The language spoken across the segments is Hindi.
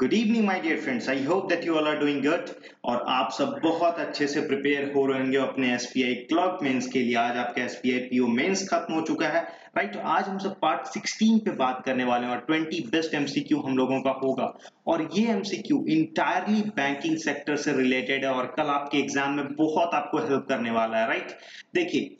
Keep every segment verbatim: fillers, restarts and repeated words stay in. Good evening my dear friends, I hope that you all are doing good और आप सब बहुत अच्छे से प्रिपेयर हो रहे होंगे अपने एसबीआई क्लर्क मेंस के लिए। आज आपका एसबीआई पीओ मेंस खत्म हो चुका है राइट। तो आज हम सब पार्ट सोलह पे बात करने वाले हैं और बीस बेस्ट एमसीक्यू हम लोगों का होगा और ये एमसीक्यू इंटायरली बैंकिंग सेक्टर से रिलेटेड है और कल आपके एग्जाम में बहुत आपको हेल्प करने वाला है राइट। देखिए,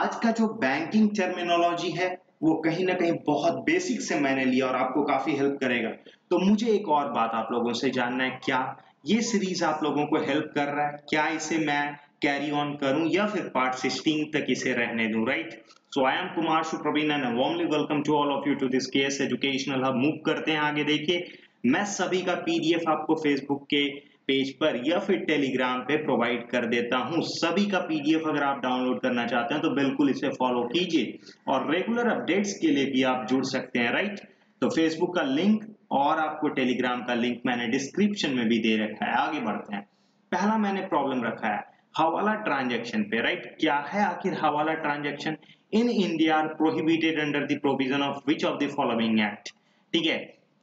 आज का जो बैंकिंग टर्मिनोलॉजी है वो कहीं ना कहीं बहुत बेसिक से मैंने लिया और आपको काफी हेल्प करेगा। तो मुझे एक और बात आप लोगों से जानना है, क्या ये सीरीज आप लोगों को हेल्प कर रहा है, क्या इसे मैं कैरी ऑन करूं या फिर पार्ट सोलह तक इसे रहने दूं right. So I am Kumar Supraveen and warmly welcome to all of you to this KS educational hub. Move करते हैं आगे। देखिए, मैं सभी का पीडीएफ आपको फेसबुक के पेज पर या फिर टेलीग्राम पे प्रोवाइड कर देता हूं। सभी का पीडीएफ अगर आप डाउनलोड करना चाहते हैं तो बिल्कुल इसे फॉलो कीजिए और रेगुलर अपडेट्स के लिए भी आप जुड़ सकते हैं राइट। तो फेसबुक का लिंक और आपको टेलीग्राम का लिंक मैंने डिस्क्रिप्शन में भी दे रखा है। आगे बढ़ते हैं। पहला मैंने प्रॉब्लम रखा है हवाला ट्रांजेक्शन पे राइट। क्या है आखिर hawala transaction? In India are prohibited under the provision of which of the following act. ठीक है,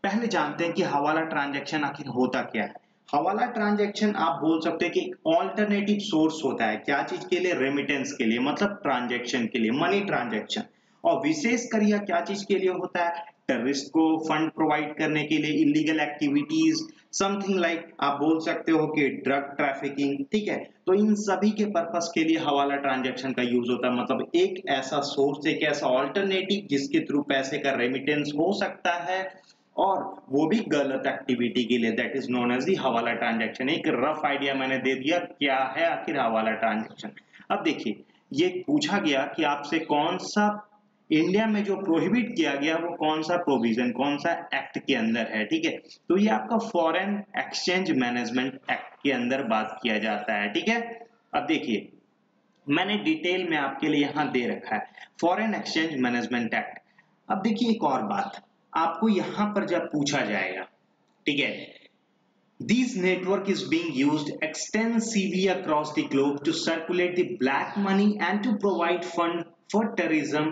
पहले जानते हैं कि हवाला ट्रांजेक्शन आखिर होता क्या है। हवाला ट्रांजैक्शन आप बोल सकते हैं कि एक ऑल्टरनेटिव सोर्स होता है। क्या चीज के लिए? रेमिटेंस के लिए, मतलब ट्रांजैक्शन के लिए, मनी ट्रांजैक्शन। और विशेषकर यह क्या चीज के लिए होता है? टेररिस्ट को फंड प्रोवाइड करने के लिए, इलीगल एक्टिविटीज, समथिंग लाइक आप बोल सकते हो कि ड्रग ट्रैफिकिंग। ठीक है, तो इन सभी के पर्पस के लिए हवाला ट्रांजैक्शन का यूज होता है। मतलब एक ऐसा सोर्स, एक ऐसा ऑल्टरनेटिव जिसके थ्रू पैसे का रेमिटेंस हो सकता है और वो भी गलत एक्टिविटी के लिए, that is known as the hawala transaction. एक रफ आइडिया मैंने दे दिया क्या है आखिर हवाला ट्रांजैक्शन। अब देखिए, ये पूछा गया कि आपसे कौन सा इंडिया में जो प्रोहिबिट किया गया वो कौन सा प्रोविजन, कौन सा एक्ट के अंदर है। ठीक है, तो ये आपका फॉरेन एक्सचेंज मैनेजमेंट एक्ट के अंदर बात किया जाता है। ठीक है, अब देखिए मैंने डिटेल में आपके लिए यहाँ दे रखा है फॉरेन एक्सचेंज मैनेजमेंट एक्ट। अब देखिए एक और बात आपको यहां पर जब पूछा जाएगा, ठीक है, this network is being used extensively across the globe to circulate the black money and to provide fund for terrorism,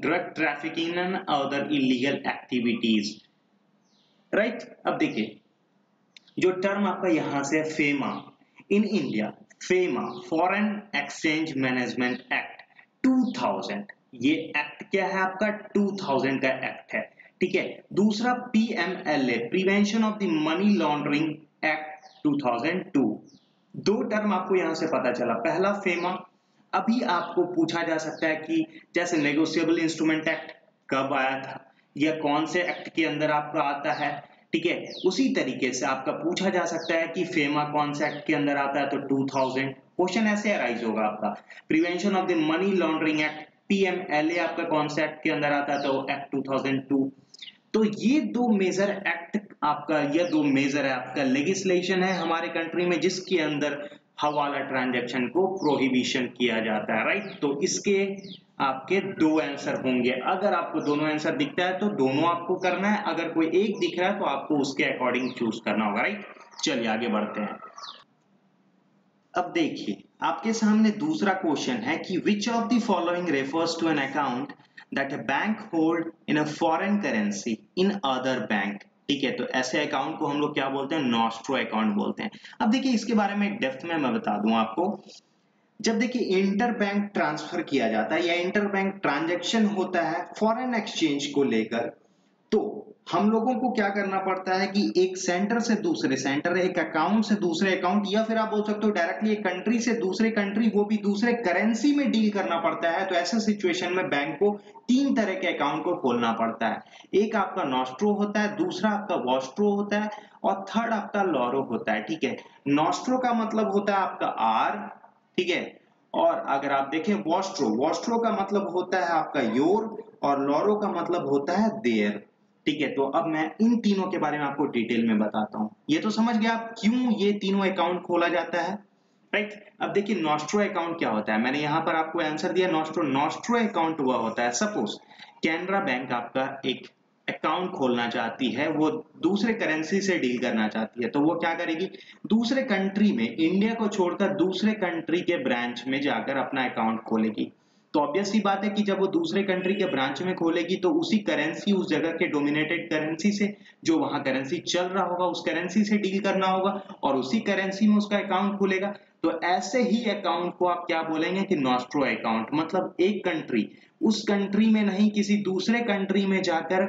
drug trafficking and other illegal activities right. अब देखिए जो टर्म आपका यहां से है, FEMA in India, FEMA foreign exchange management act two thousand, ये एक्ट क्या है आपका टू थाउजेंड का एक्ट है। ठीक है, दूसरा PMLA prevention of the money laundering act two thousand two. दो टर्म आपको यहां से पता चला, पहला फेमा। अभी आपको पूछा जा सकता है कि जैसे नेगोशिएबल इंस्ट्रूमेंट एक्ट कब आया था, यह कौन से एक्ट के अंदर आपका आता है। ठीक है, उसी तरीके से आपका पूछा जा सकता है कि फेमा कौन से एक्ट के अंदर आता है, तो टू थाउजेंड। क्वेश्चन ऐसे अराइज होगा आपका, prevention of the money laundering act PMLA आपका कौन से एक्ट के अंदर आता है, तो एक्ट टू थाउजेंड टू। तो ये दो मेजर एक्ट आपका, ये दो मेजर है आपका लेजिस्लेशन है हमारे कंट्री में जिसके अंदर हवाला ट्रांजैक्शन को प्रोहिबिशन किया जाता है राइट। तो इसके आपके दो आंसर होंगे। अगर आपको दोनों आंसर दिखता है तो दोनों आपको करना है, अगर कोई एक दिख रहा है तो आपको उसके अकॉर्डिंग चूज करना होगा राइट। चलिए आगे बढ़ते हैं। अब देखिए आपके सामने दूसरा क्वेश्चन है कि which of the following refers to an account that a bank hold in a foreign currency in other bank। ठीक है, तो ऐसे अकाउंट को हम लोग क्या बोलते हैं? नॉस्ट्रो अकाउंट बोलते हैं। अब देखिए इसके बारे में डेप्थ में मैं बता दूं आपको। जब देखिए इंटर बैंक ट्रांसफर किया जाता है या इंटर बैंक ट्रांजेक्शन होता है फॉरेन एक्सचेंज को लेकर, तो हम लोगों को क्या करना पड़ता है कि एक सेंटर से दूसरे सेंटर, एक अकाउंट से दूसरे अकाउंट, या फिर आप बोल सकते हो डायरेक्टली एक कंट्री से दूसरे कंट्री, वो भी दूसरे करेंसी में डील करना पड़ता है। तो ऐसे सिचुएशन में बैंक को तीन तरह के अकाउंट को खोलना पड़ता है। एक आपका नॉस्ट्रो होता है, दूसरा आपका वॉस्ट्रो होता है और थर्ड आपका लोरो होता है। ठीक है, नॉस्ट्रो का मतलब होता है आपका आर। ठीक है, और अगर आप देखें वॉस्ट्रो, वॉस्ट्रो का मतलब होता है आपका योर और लोरो का मतलब होता है देयर। ठीक है, तो अब मैं इन तीनों के बारे में आपको डिटेल में बताता हूं। ये तो समझ गया आप क्यों ये तीनों अकाउंट खोला जाता है राइट। अब देखिए नॉस्ट्रो अकाउंट क्या होता है, मैंने यहां पर आपको आंसर दिया नॉस्ट्रो। नॉस्ट्रो अकाउंट हुआ होता है, सपोज कैनरा बैंक आपका एक अकाउंट खोलना चाहती है, वो दूसरे करेंसी से डील करना चाहती है, तो वो क्या करेगी दूसरे कंट्री में, इंडिया को छोड़कर दूसरे कंट्री के ब्रांच में जाकर अपना अकाउंट खोलेगी। तो ऑब्वियस सी बात है कि जब वो दूसरे कंट्री के ब्रांच में खोलेगी तो उसी करेंसी, उस जगह के डोमिनेटेड करेंसी से, जो वहाँ करेंसी चल रहा होगा उस करेंसी से डील करना होगा और उसी करेंसी में उसका अकाउंट खुलेगा। तो ऐसे ही अकाउंट को आप क्या बोलेंगे कि नॉस्ट्रो अकाउंट, मतलब एक कंट्री, उस कंट्री में नहीं किसी दूसरे कंट्री में जाकर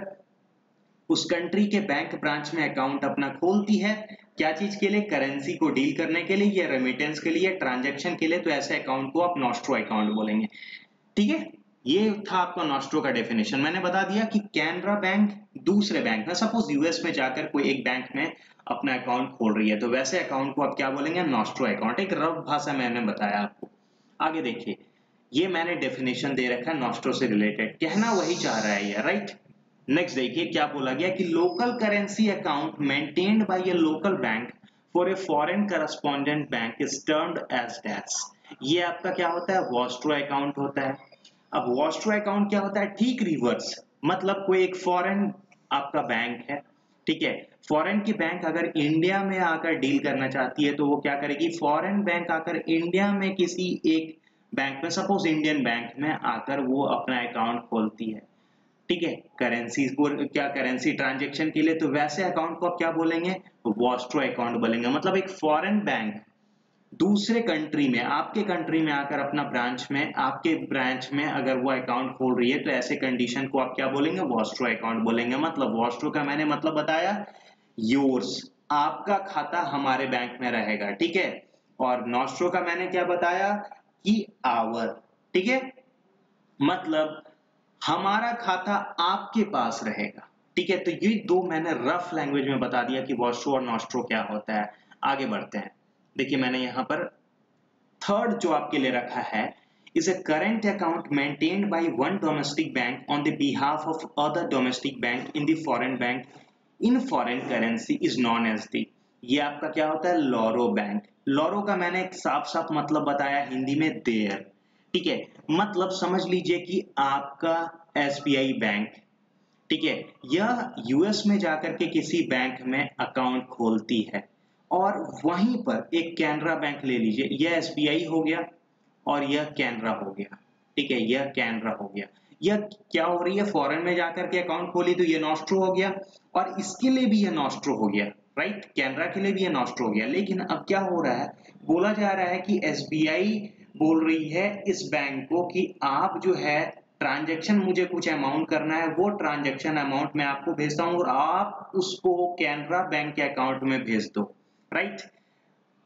उस कंट्री के बैंक ब्रांच में अकाउंट अपना खोलती है। क्या चीज के लिए? करेंसी को डील करने के लिए या रेमिटेंस के लिए, ट्रांजैक्शन के लिए। तो ऐसे अकाउंट को आप नॉस्ट्रो अकाउंट बोलेंगे। ठीक है, ये था आपका नॉस्ट्रो का डेफिनेशन। मैंने बता दिया कि कैनरा बैंक दूसरे बैंक में, सपोज यूएस में जाकर कोई एक बैंक में अपना अकाउंट खोल रही है, तो वैसे अकाउंट को आप क्या बोलेंगे? Nostro account. एक रफ भाषा मैंने बताया आपको। आगे देखिए, ये मैंने डेफिनेशन दे रखा है नॉस्ट्रो से रिलेटेड, कहना वही चाह रहा है ये, राइट। नेक्स्ट देखिए क्या बोला गया कि local currency account maintained by a local bank for a foreign correspondent bank is termed as dash. ये आपका क्या होता है? वॉस्ट्रो अकाउंट होता है। अब वॉस्ट्रो अकाउंट क्या होता है? ठीक रिवर्स, मतलब कोई एक फॉरेन आपका बैंक है, ठीक है, फॉरेन की बैंक अगर इंडिया में आकर डील करना चाहती है तो वो क्या करेगी? फॉरेन बैंक आकर इंडिया में किसी एक बैंक में, सपोज इंडियन बैंक में आकर वो अपना अकाउंट खोलती है, ठीक है, करेंसी क्या करेंसी ट्रांजैक्शन के लिए। तो वैसे अकाउंट को आप क्या बोलेंगे? वॉस्ट्रो अकाउंट बोलेंगे। मतलब एक फॉरेन बैंक दूसरे कंट्री में, आपके कंट्री में आकर अपना ब्रांच में, आपके ब्रांच में अगर वो अकाउंट खोल रही है तो ऐसे कंडीशन को आप क्या बोलेंगे? वॉस्ट्रो अकाउंट बोलेंगे। मतलब वॉस्ट्रो का मैंने मतलब बताया, योर्स, आपका खाता हमारे बैंक में रहेगा, ठीक है, और नॉस्ट्रो का मैंने क्या बताया कि आवर, ठीक है, मतलब हमारा खाता आपके पास रहेगा, ठीक है। तो ये दो मैंने रफ लैंग्वेज में बता दिया कि वॉस्ट्रो और नॉस्ट्रो क्या होता है। आगे बढ़ते हैं, देखिए मैंने यहाँ पर थर्ड जो आपके लिए रखा है, is a current account maintained by one domestic bank on the behalf of other domestic bank in the foreign bank in foreign currency is known as the. ये आपका क्या होता है? लोरो बैंक। लोरो का मैंने एक साफ साफ मतलब बताया हिंदी में, देयर, ठीक है, मतलब समझ लीजिए कि आपका एसबीआई बैंक, ठीक है, यह यूएस में जाकर के किसी बैंक में अकाउंट खोलती है और वहीं पर एक कैनरा बैंक ले लीजिए, यह एसबीआई हो गया और यह कैनरा हो गया, ठीक है, यह कैनरा हो गया, यह क्या हो रही है? फॉरेन में जाकर के अकाउंट खोली तो यह नॉस्ट्रो हो गया और इसके लिए भी यह नॉस्ट्रो हो गया, राइट, कैनरा के लिए भी यह नॉस्ट्रो हो गया। लेकिन अब क्या हो रहा है? बोला जा रहा है कि एसबीआई बोल रही है इस बैंक को कि आप जो है ट्रांजैक्शन, मुझे कुछ अमाउंट करना है, वो ट्रांजैक्शन अमाउंट मैं आपको भेजता हूँ और आप उसको कैनरा बैंक के अकाउंट में भेज दो, राइट।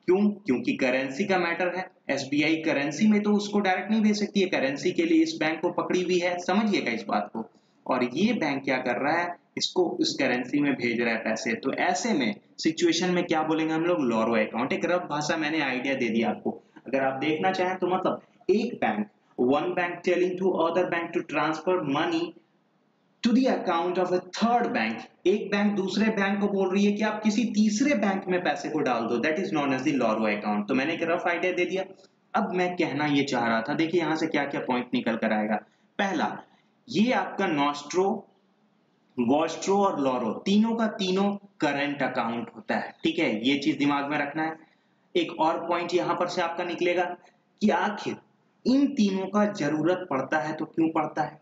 क्यों? क्योंकि करेंसी का मैटर है, एसबीआई करेंसी में तो उसको डायरेक्ट नहीं भेज सकती है, करेंसी के लिए इस बैंक को पकड़ी हुई है, समझिएगा इस बात को। और ये बैंक क्या कर रहा है? इसको इस करेंसी में भेज रहा है पैसे। तो ऐसे में सिचुएशन में क्या बोलेंगे हम लोग? लोरो अकाउंट। एक रफ भाषा मैंने आइडिया दे दिया आपको, अगर आप देखना चाहें तो, मतलब एक bank, one bank telling to other bank to transfer money to the account of a third bank, एक बैंक दूसरे बैंक को बोल रही है कि आप किसी तीसरे बैंक में पैसे को डाल दो, that is known as the loro account. तो मैंने एक रफ आइडिया दे दिया। अब मैं कहना ये चाह रहा था, देखिए यहाँ से क्या क्या पॉइंट निकल कर आएगा। पहला, ये आपका नॉस्ट्रो, वॉस्ट्रो और लोरो तीनों का तीनों करंट अकाउंट होता है, ठीक है, ये चीज दिमाग में रखना है। एक और पॉइंट यहां पर से आपका निकलेगा कि आखिर इन तीनों का जरूरत पड़ता है तो क्यों पड़ता है?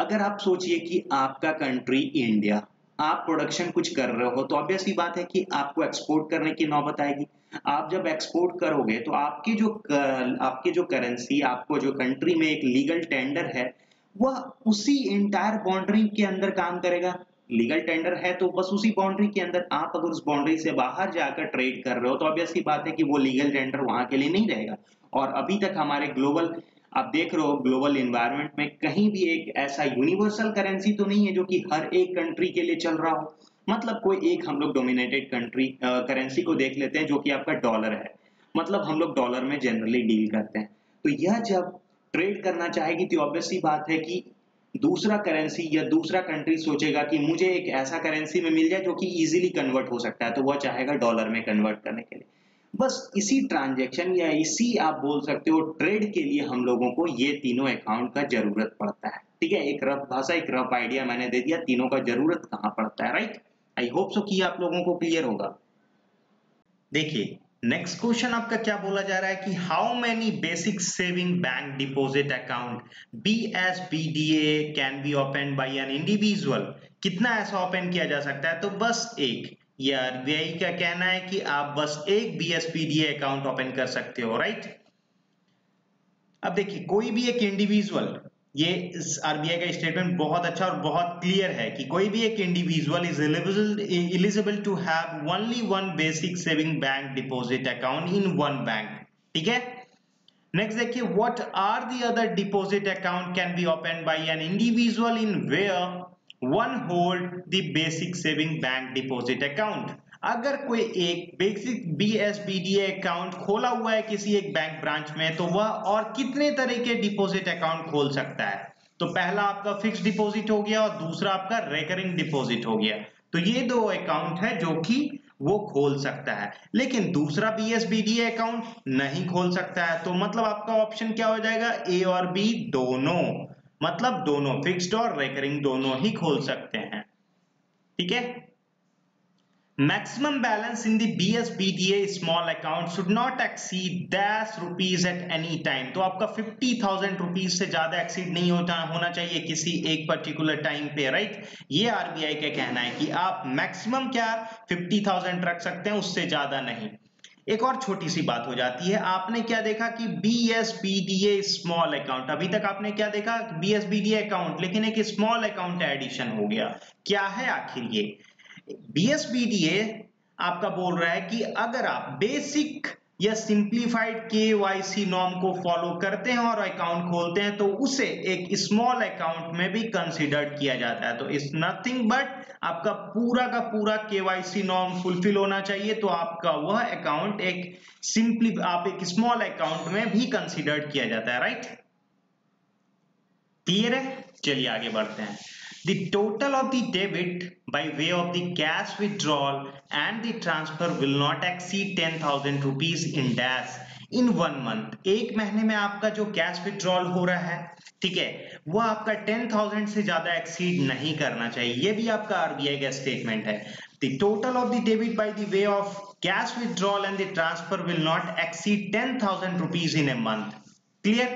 अगर आप सोचिए कि आपका कंट्री इंडिया, आप प्रोडक्शन कुछ कर रहे हो तो ऑब्वियसली बात है कि आपको एक्सपोर्ट करने की नौबत आएगी। आप जब एक्सपोर्ट करोगे तो आपके जो आपके जो करेंसी, आपको जो कंट्री में एक लीगल टेंडर है, वह उसी इंटायर बाउंड्री के अंदर काम करेगा। लीगल टेंडर है तो बस उसी बाउंड्री के अंदर, आप अगर उस बाउंड्री से बाहर जाकर ट्रेड कर रहे हो तो ऑब्वियसली बात है कि वो लीगल टेंडर वहां के लिए नहीं रहेगा। और अभी तक हमारे ग्लोबल, आप देख रहे हो ग्लोबल एनवायरनमेंट में कहीं भी एक ऐसा यूनिवर्सल करेंसी तो नहीं है जो कि हर एक कंट्री के लिए चल रहा हो। मतलब कोई एक हम लोग डोमिनेटेड कंट्री करेंसी को देख लेते हैं जो कि आपका डॉलर है, मतलब हम लोग डॉलर में जनरली डील करते हैं। तो यह जब ट्रेड करना चाहेगी तो ऑब्वियसली बात है कि दूसरा करेंसी या दूसरा कंट्री सोचेगा कि मुझे एक ऐसा करेंसी में मिल जाए जो कि इजीली कन्वर्ट हो सकता है, तो वह चाहेगा डॉलर में कन्वर्ट करने के लिए। बस इसी ट्रांजैक्शन या इसी आप बोल सकते हो ट्रेड के लिए हम लोगों को ये तीनों अकाउंट का जरूरत पड़ता है, ठीक है। एक रफ भाषा, एक रफ आइडिया मैंने दे दिया तीनों का जरूरत कहाँ पड़ता है, राइट। आई होप सो कि आप लोगों को क्लियर होगा। देखिए नेक्स्ट क्वेश्चन आपका क्या बोला जा रहा है कि how many basic saving bank deposit account B S B D A can be open by an individual, कितना ऐसा ओपन किया जा सकता है? तो बस एक, ये आरबीआई का कहना है कि आप बस एक B S B D A account open कर सकते हो, राइट। अब देखिए कोई भी एक इंडिविजुअल, ये आरबीआई का स्टेटमेंट बहुत अच्छा और बहुत क्लियर है कि कोई भी एक individual is eligible eligible to have only one basic saving bank deposit account in one bank, ठीक है। नेक्स्ट देखिए, what are the other deposit account can be open by an individual in where one hold the basic saving bank deposit account. अगर कोई एक basic B S B D A account खोला हुआ है किसी एक बैंक ब्रांच में, तो वह और कितने तरह के डिपॉजिट अकाउंट खोल सकता है? तो पहला आपका फिक्स डिपॉजिट हो गया और दूसरा आपका रेकरिंग डिपॉजिट हो गया। तो ये दो अकाउंट है जो कि वो खोल सकता है, लेकिन दूसरा B S B D A account नहीं खोल सकता है। तो मतलब आपका ऑप्शन क्या हो जाएगा? ए और बी दोनों, मतलब दोनों फिक्स्ड और रेकरिंग दोनों ही खोल सकते हैं, ठीक है। Maximum balance in the B S B D A small account should not exceed दस rupees at any time। तो आपका फिफ्टी थाउजेंड रुपीज से ज्यादा एक्सीड नहीं होता होना चाहिए किसी एक पर्टिकुलर टाइम पे, राइट। ये आरबीआई का कहना है कि आप मैक्सिमम क्या फिफ्टी थाउजेंड रख सकते हैं, उससे ज्यादा नहीं। एक और छोटी सी बात हो जाती है, आपने क्या देखा कि B S B D A small account, अभी तक आपने क्या देखा B S B D A account, लेकिन एक स्मॉल अकाउंट एडिशन हो गया। क्या है आखिर ये B S B D A? आपका बोल रहा है कि अगर आप बेसिक या simplified K Y C norm को फॉलो करते हैं और अकाउंट खोलते हैं तो उसे एक स्मॉल अकाउंट में भी कंसीडर्ड किया जाता है। तो इट्स नथिंग बट आपका पूरा का पूरा के वाई सी नॉर्म फुलफिल होना चाहिए, तो आपका वह अकाउंट एक सिंपली आप एक स्मॉल अकाउंट में भी कंसीडर्ड किया जाता है, राइट। क्लियर है? चलिए आगे बढ़ते हैं। The total of the debit by way of the cash withdrawal and the transfer will not exceed ten thousand rupees in dash in one month। एक महीने में आपका जो कैश विड्रॉल हो रहा है, ठीक है, वो आपका टेन थाउजेंड से ज्यादा एक्सीड नहीं करना चाहिए। ये भी आपका आरबीआई का स्टेटमेंट है। The total of the debit by the way of cash withdrawal and the transfer will not exceed ten thousand rupees in a month। Clear?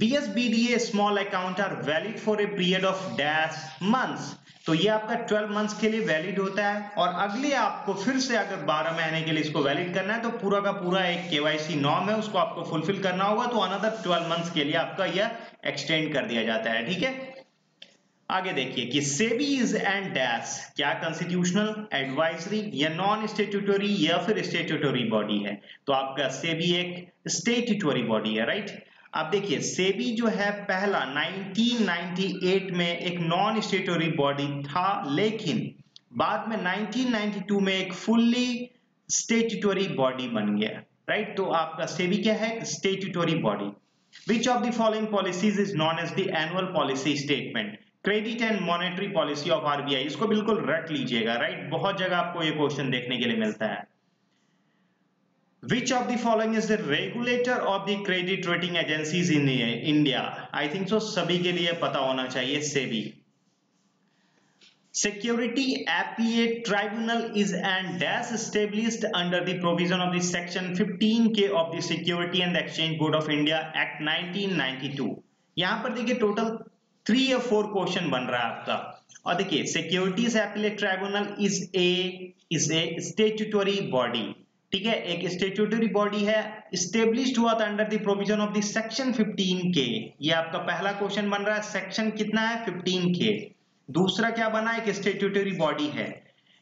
B S B D A small account are valid for a period of dash months. तो ये आपका ट्वेल्व मंथ्स के लिए वैलिड होता है और अगले आपको फिर से अगर बारह महीने के लिए इसको वैलिड करना है तो पूरा का पूरा एक के वाई सी नॉर्म है, उसको आपको फुलफिल करना होगा। तो अनदर ट्वेल्व मंथ्स के लिए आपका यह एक्सटेंड कर दिया जाता है, ठीक है। आगे देखिए कि सेबीज एंड डैश क्या कंस्टिट्यूशनल, एडवाइजरी या नॉन स्टेट्यूटरी या फिर स्टेट्यूटरी बॉडी है? तो आपका सेबी एक स्टेट्यूटरी बॉडी है, राइट। आप देखिए सेबी जो है पहला नाइनटीन नाइंटी एट में एक नॉन स्टेटरी बॉडी था, लेकिन बाद में नाइनटीन नाइंटी टू में एक फुल्ली स्टेटरी बॉडी बन गया, राइट। तो आपका सेबी क्या है? Statutory body. Which of the following policies is known as the annual policy statement? Credit and monetary policy of RBI, इसको बिल्कुल रट लीजिएगा, राइट। बहुत जगह आपको ये क्वेश्चन देखने के लिए मिलता है। Which of the following is the regulator of the credit rating agencies in India? I think so सभी के लिए पता होना चाहिए SEBI. Security Appellate Tribunal is and dash established under the provision of the section fifteen K of the Security and Exchange Board of India Act nineteen ninety-two। यहाँ पर देखिए टोटल थ्री या फोर क्वेश्चन बन रहा है आपका। और देखिए securities appellate tribunal is a is a statutory body, ठीक है, एक स्टेट्यूटरी बॉडी है, स्टेब्लिश्ड हुआ था under the provision of the section fifteen के। ये आपका पहला क्वेश्चन बन रहा है, सेक्शन कितना है? फिफ्टीन के। दूसरा क्या बना है? एक स्टेट्यूटरी बॉडी है,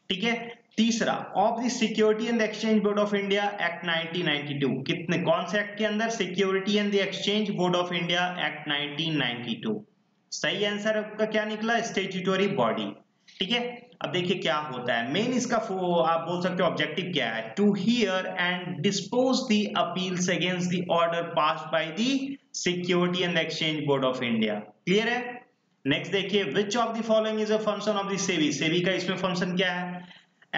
ठीक है। तीसरा of the security and exchange board of India act nineteen ninety two, कितने कौन से एक्ट के अंदर? Security and the exchange board of India act nineteen ninety two. सही आंसर आपका क्या निकला? स्टेट्यूटरी बॉडी, ठीक है। अब देखिए क्या होता है मेन इसका, आप बोल सकते हो ऑब्जेक्टिव क्या है? To hear and dispose the appeals against the order passed by the security and exchange board of India. Clear है? नेक्स्ट देखिए, which of the following is a function of the SEBI? SEBI का इसमें फंक्शन क्या है?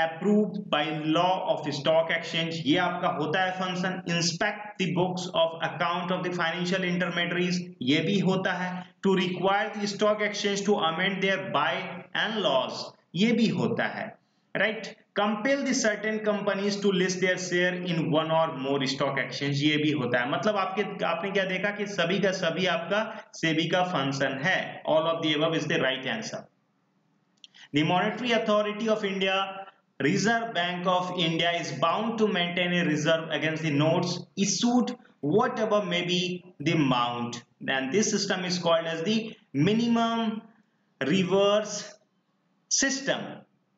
Approved by law of stock exchange, ये आपका होता है function. Inspect the books of account of the financial intermediaries, ये भी होता है। To require the stock exchange to amend their by and laws, ये भी होता है। Right, compel the certain companies to list their share in one और मोर स्टॉक एक्सचेंज, ये भी होता है। मतलब आपके आपने क्या देखा कि सभी का सभी आपका सेबी का फंक्शन है। All of the above is the right answer. The Monetary Authority of India, Reserve Bank of India, is bound to maintain a reserve against the notes issued, whatever may be the amount. And this system is called as the minimum reverse system,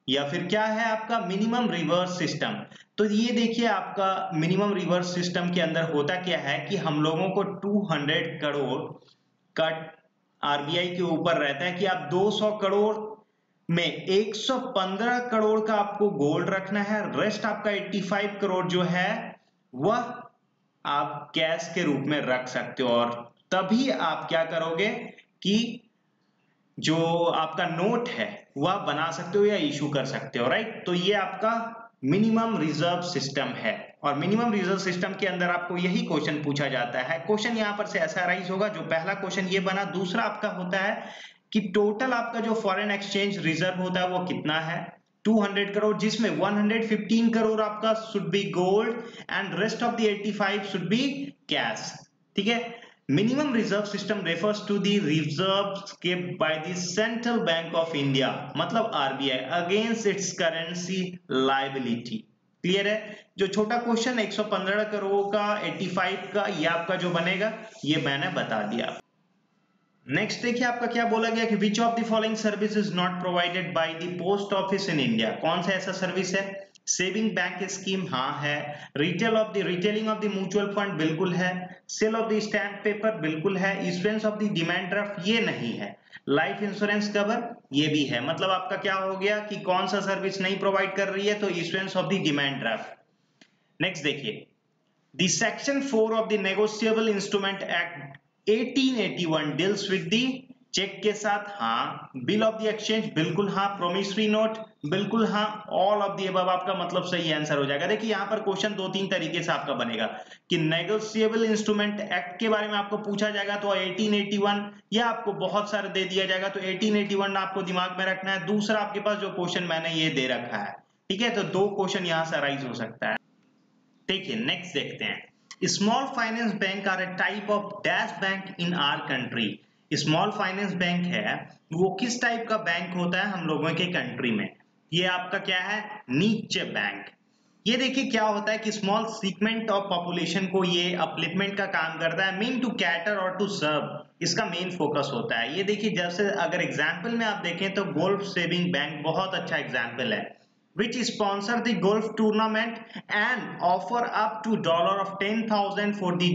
या फिर क्या है आपका मिनिमम रिवर्स सिस्टम। तो ये देखिए आपका मिनिमम रिवर्स सिस्टम के अंदर होता क्या है कि हम लोगों को दो सौ करोड़ का आरबीआई के ऊपर रहता है कि आप दो सौ करोड़ में एक सौ पंद्रह करोड़ का आपको गोल्ड रखना है, रेस्ट आपका पचासी करोड़ जो है वह आप कैश के रूप में रख सकते हो। और तभी आप क्या करोगे कि जो आपका नोट है वह बना सकते हो या इशू कर सकते हो, राइट। तो ये आपका मिनिमम रिजर्व सिस्टम है। और मिनिमम रिजर्व सिस्टम के अंदर आपको यही क्वेश्चन पूछा जाता है। क्वेश्चन यहां पर से ऐसा राइज होगा, जो पहला क्वेश्चन ये बना। दूसरा आपका होता है कि टोटल आपका जो फॉरेन एक्सचेंज रिजर्व होता है वो कितना है, दो सौ करोड़, जिसमें एक सौ पंद्रह करोड़ आपका should be gold and rest of the पचासी शुड बी कैश। ठीक है, minimum reserve system refers to the reserves kept by the central bank of India, मतलब RBI, against its currency liability. Clear है। जो छोटा क्वेश्चन एक सौ पंद्रह करोड़ का, पचासी का, यह आपका जो बनेगा ये मैंने बता दिया। नेक्स्ट देखिए आपका क्या बोला गया कि which of the following service is not provided by the post office in India. कौन सा ऐसा सर्विस है? सेविंग बैंक स्कीम हाँ है, retail of the retailing of the mutual fund बिल्कुल है, sale of the stamp paper बिल्कुल है, issuance of the demand draft ये नहीं है, लाइफ इंश्योरेंस कवर ये भी है। मतलब आपका क्या हो गया कि कौन सा सर्विस नहीं प्रोवाइड कर रही है, तो issuance of the demand draft. Next देखिए the section four of the negotiable instrument act अठारह सौ इक्यासी डील्स विद दी चेक के साथ हाँ, बिल ऑफ द एक्सचेंज बिल्कुल हाँ, प्रोमिसरी नोट बिल्कुल हाँ, ऑल ऑफ द अबव आपका मतलब सही आंसर हो जाएगा। देखिए यहाँ पर क्वेश्चन दो तीन तरीके से आपका बनेगा कि नेगोशिएबल इंस्ट्रूमेंट एक्ट के बारे में आपको पूछा जाएगा तो अठारह सौ इक्यासी या आपको बहुत सारे दे दिया जाएगा तो अठारह सौ इक्यासी आपको दिमाग में रखना है। दूसरा आपके पास जो क्वेश्चन मैंने ये दे रखा है, ठीक है, तो दो क्वेश्चन यहाँ से अराइज हो सकता है। ठीक है, नेक्स्ट देखते हैं। Small finance bank are a type of dash bank in our country. Small finance bank है वो किस टाइप का बैंक होता है हम लोगों के कंट्री में? ये आपका क्या है, नीचे बैंक। ये देखिए क्या होता है कि स्मॉल सेगमेंट ऑफ पॉपुलेशन को ये अपलिफ्टमेंट का काम करता है, मीन टू कैटर और टू सर्व इसका मेन फोकस होता है। ये देखिए जैसे अगर एग्जाम्पल में आप देखें तो गोल्फ सेविंग बैंक बहुत अच्छा एग्जाम्पल है, which sponsor the golf tournament and offer up to dollar of ten thousand for the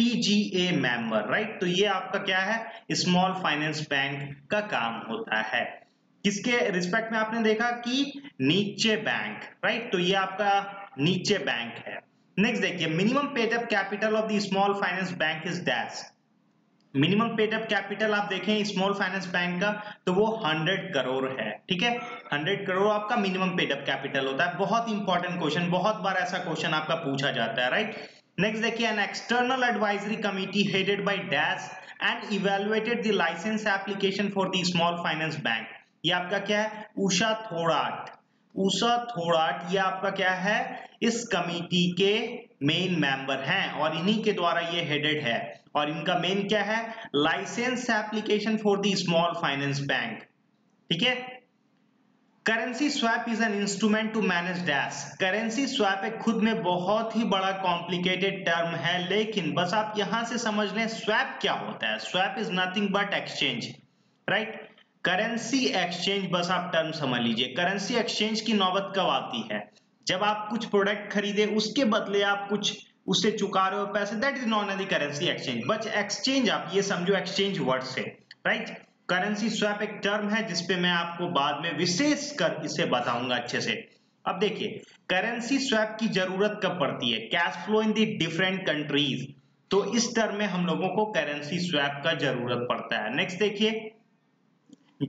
P G A member, right? तो ये आपका क्या है, स्मॉल फाइनेंस बैंक का काम होता है। किसके रिस्पेक्ट में आपने देखा कि नीचे बैंक, राइट, तो ये आपका नीचे बैंक है। नेक्स्ट देखिए minimum paid up capital of the small finance bank is dash. Minimum paid up capital आप देखें स्मॉल फाइनेंस बैंक का तो वो सौ करोड़ है। ठीक है, सौ करोड़ आपका मिनिमम पेड अप कैपिटल होता है। बहुत इंपॉर्टेंट क्वेश्चन, बहुत बार ऐसा क्वेश्चन आपका पूछा जाता है, राइट। नेक्स्ट देखिए an external advisory committee headed by dash and evaluated the license application for the small finance bank. ये आपका क्या है, उषा थोड़ाट। उषा थोड़ाट ये आपका क्या है, इस कमिटी के मेन मेंबर हैं और इन्हीं के द्वारा ये हेडेड है। और इनका मेन क्या है, license application for the small finance bank. ठीक है, currency swap is an instrument to manage dash. Currency swap एक खुद में बहुत ही बड़ा कॉम्प्लिकेटेड टर्म है, लेकिन बस आप यहां से समझ लें स्वैप क्या होता है। Swap is nothing but exchange, right. Currency exchange, बस आप टर्म समझ लीजिए। करेंसी एक्सचेंज की नौबत कब आती है, जब आप कुछ प्रोडक्ट खरीदे उसके बदले आप कुछ उससे चुका रहे हो पैसे, that is known any currency exchange. But exchange आप ये समझो एक्सचेंज वर्ड से, राइट। करेंसी स्वैप एक टर्म है जिसपे मैं आपको बाद में विशेष कर इसे बताऊंगा अच्छे से। अब देखिए करेंसी स्वैप की जरूरत कब पड़ती है, cash flow in the different countries, तो इस टर्म में हम लोगों को करेंसी स्वैप का जरूरत पड़ता है। नेक्स्ट देखिए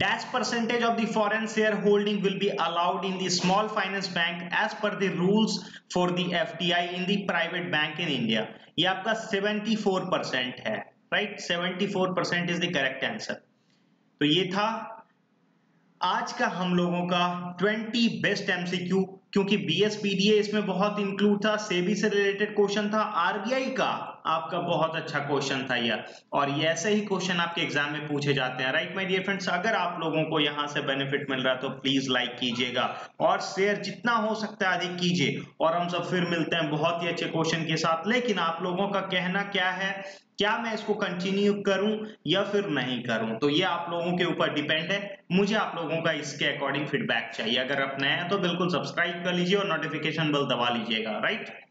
dash percentage of the foreign shareholding will be allowed in the small finance bank as per the rules for the F D I in the private bank in India. ये आपका चौहत्तर परसेंट है, right? चौहत्तर percent is the correct answer. तो ये था आज का हम लोगों का ट्वेंटी बेस्ट एमसीक्यू, क्योंकि बीएसबीडीए इसमें बहुत इंक्लूड था, सेबी से रिलेटेड क्वेश्चन था, आरबीआई का आपका बहुत अच्छा क्वेश्चन था यह, और ये ऐसे ही क्वेश्चन आपके एग्जाम में पूछे जाते हैं। राइट माय डियर फ्रेंड्स, अगर आप लोगों को यहाँ से बेनिफिट मिल रहा तो प्लीज लाइक कीजिएगा और शेयर जितना हो सकता है अधिक कीजिए, और हम सब फिर मिलते हैं बहुत ही अच्छे क्वेश्चन के साथ। लेकिन आप लोगों का कहना क्या है, क्या मैं इसको कंटिन्यू करूं या फिर नहीं करूं, तो ये आप लोगों के ऊपर डिपेंड है। मुझे आप लोगों का इसके अकॉर्डिंग फीडबैक चाहिए। अगर आप नए हैं तो बिल्कुल सब्सक्राइब कर लीजिए और नोटिफिकेशन बेल दबा लीजिएगा। राइट।